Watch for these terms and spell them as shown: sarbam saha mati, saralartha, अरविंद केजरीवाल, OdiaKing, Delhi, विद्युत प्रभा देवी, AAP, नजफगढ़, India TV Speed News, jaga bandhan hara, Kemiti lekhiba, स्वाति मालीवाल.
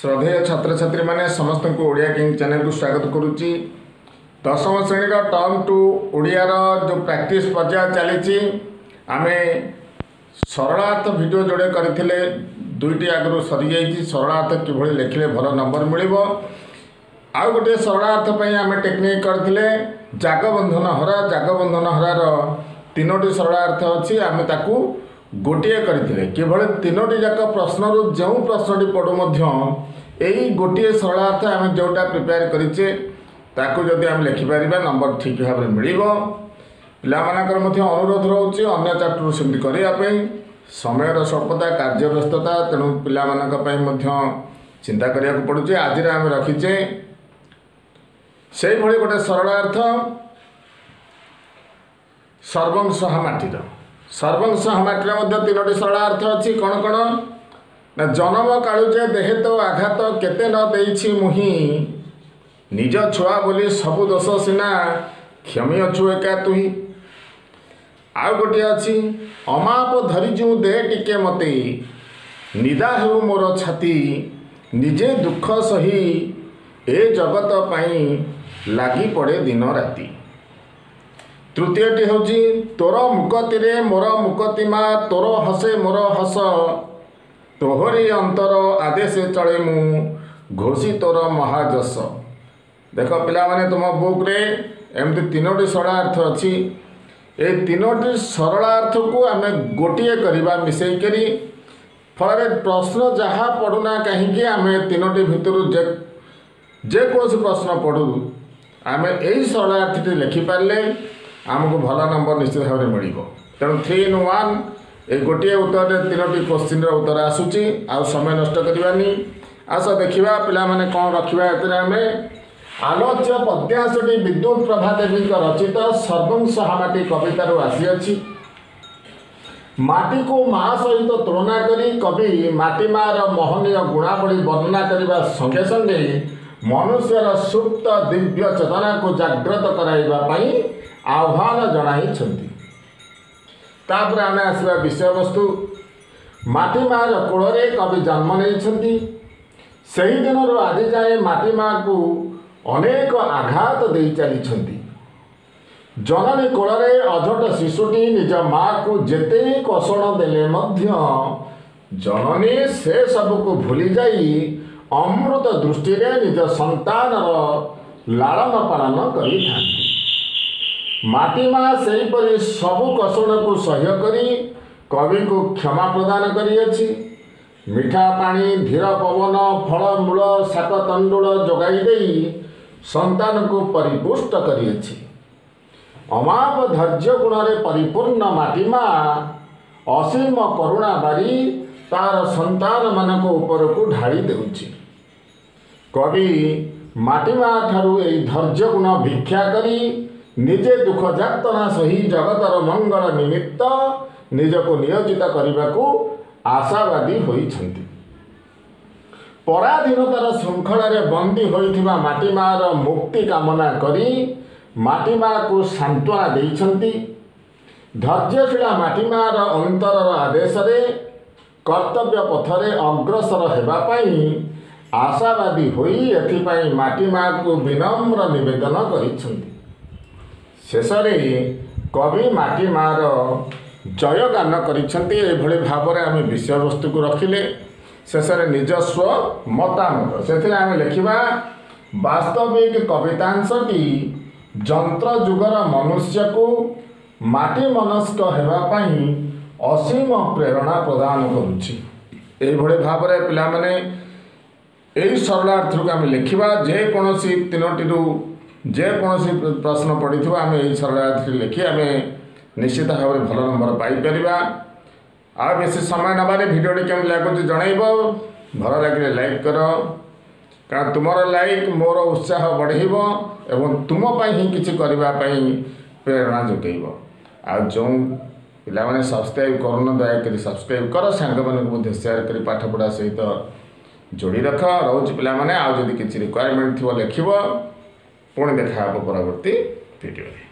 श्रद्धेय छात्र छात्री माने समस्त को ओडिया किंग चैनल को स्वागत करुच्ची। दशम श्रेणी टर्म टू ओडिया जो प्रैक्टिस पर्याय चली आम सरलार्थ वीडियो जोड़े करते दुईटी आगु सरी जाइए सरलार्थ किभली लिखिले भल नंबर मिल आउ गोटे सरलार्थपाई आम टेक्निक करते जागबंधन हरार तीनोटी सरलार्थ अच्छी आम ताकू गोटे करते किभले तीनोटी जाक प्रश्न जो प्रश्नटी पड़ू मध्य गोटे सरलार्थ आम जोटा प्रिपेयर करेचे ताकू जदि आम लिखिपर नंबर ठीक भाव में मिल पा अनुरोध रोचे अगर चैप्टर सेमती करने समयर स्वल्पता कार्य व्यस्तता तेणु पाई चिंता करने को पड़ू। आज आम रखीचे से भाई गोटे सरलार्थ सर्वंसहा माटीर सर्वंसहामाटी तीनोटी सरलार्थ अच्छी कौन कौन ना जन्म कालुचे देहेत आघात केते न देछि मुही निज छुआ बोली सबु दोष सीना क्षमी अछु एका तुही। आउ गोटे अच्छी अमाप धरिजु दे टिके मते निदा हेउ मोर छाती निजे दुख सही ए जगत पाई लागी पड़े दिन राती। तृतीयटी हूँ तोर मुकती रे मोर मुकती माँ तोर हसे मोर हस तोहरी अंतर आदेश चले मु घोषी तोर महाजस। देख पिला माने तुम बुक रे एमती तीनोटी सरलार्थ अच्छी ए तीनोटी सरलार्थ को आम गोटे करवा मिसई करी फल प्रश्न जहाँ पढ़ुना कहीं आम तीनोटी भितर जेकोसी प्रश्न पढ़ू आम यही सरलार्थटी लिखिपारे आमको भला नंबर निश्चित भाव में मिल। तेणु 3 in 1 ये गोटे उत्तर तीनोटी क्वेश्चन उत्तर आसूची समय नष्ट करवानी। आस देखा पे कौन रखा आम आलोच्य पद्यांशटी विद्युत प्रभा देवी रचित सर्वंसहामाटी कवितारू आसी माटी को माँ सहित तुलना करी कवि माटी मार मोहनीय गुणावली वर्णना करने संगे संगे मनुष्यर सुप्त दिव्य चेतना को जागृत कराइबापी आह्वान जनाई। तापर आम आसवा विषय वस्तु माटी माँ कूल में कवि जन्म नहीं दिन आज जाए माटी माँ को अनेक आघात दे चली जननी कूल में अझट शिशुटी निज माँ को जिते कोषण देले जननी से सब को भूली जाई अमृत दृष्टि निज संतान लालन पालन करीमा सेहीपरि सबु कषण को सह्य करी कवि को क्षमा प्रदान करिए मिठा पानी धीर पवन फलमूल शाक तंडुल जोगाई संतान को परिपुष्ट करिए अमाप धैर्य गुण रे परिपूर्ण माटीमा असीम करुणा बारी तार संतान मान को ऊपर को ढाड़ी देउची। कवि माटीमा ठारू धैर्य गुण भिक्षा करी निजे दुख जातना सही जगतर मंगल निमित्त निजको नियोजित करने को आशावादी होइछन्ति। पराधीनतार श्रृंखलार बंदी होइथिबा माटीमार मुक्ति कामना करी माटीमा को सांत्वना देइछन्ति। धैर्यशीला माटीमार अंतरर आदेशरे कर्तव्य पथरे अग्रसर हेबापी आशावादी होई माटीमा को विनम्र निवेदन करेषे कवि माटीमार जयगान कर भाव में आम विषय वस्तु को रखिले शेष निजस्व मतामत से आम लिखा वास्तविक कवितांशटी जंत्र जुगर मनुष्य को माटी मनस्क हेबापी असीम प्रेरणा प्रदान करुच्ची। भाव में पाने यही सरलार्थ को आम लिखा जेकोसी से तीनोटी जेकोसी प्रश्न पड़ी आम यही सरलार्थ लिखी आम निश्चित भाव में भल नंबर पाई आ बेसी समय नबारे भिडियोटी केम लगुच जनइब भल लगे लाइक कर कारण तुम लाइक मोर उत्साह बढ़ेब एवं तुमपाई ही किसी करने प्रेरणा जोगेब आ जो पे सब्सक्राइब करूँ दयाकोरी सब्सक्राइब कर सांग सेयार कर पाठपढ़ा सहित जोड़ी रख रोज पे आदि किसी रिक्वायरमेंट थी लिख पुणी देखा परवर्ती वीडियो।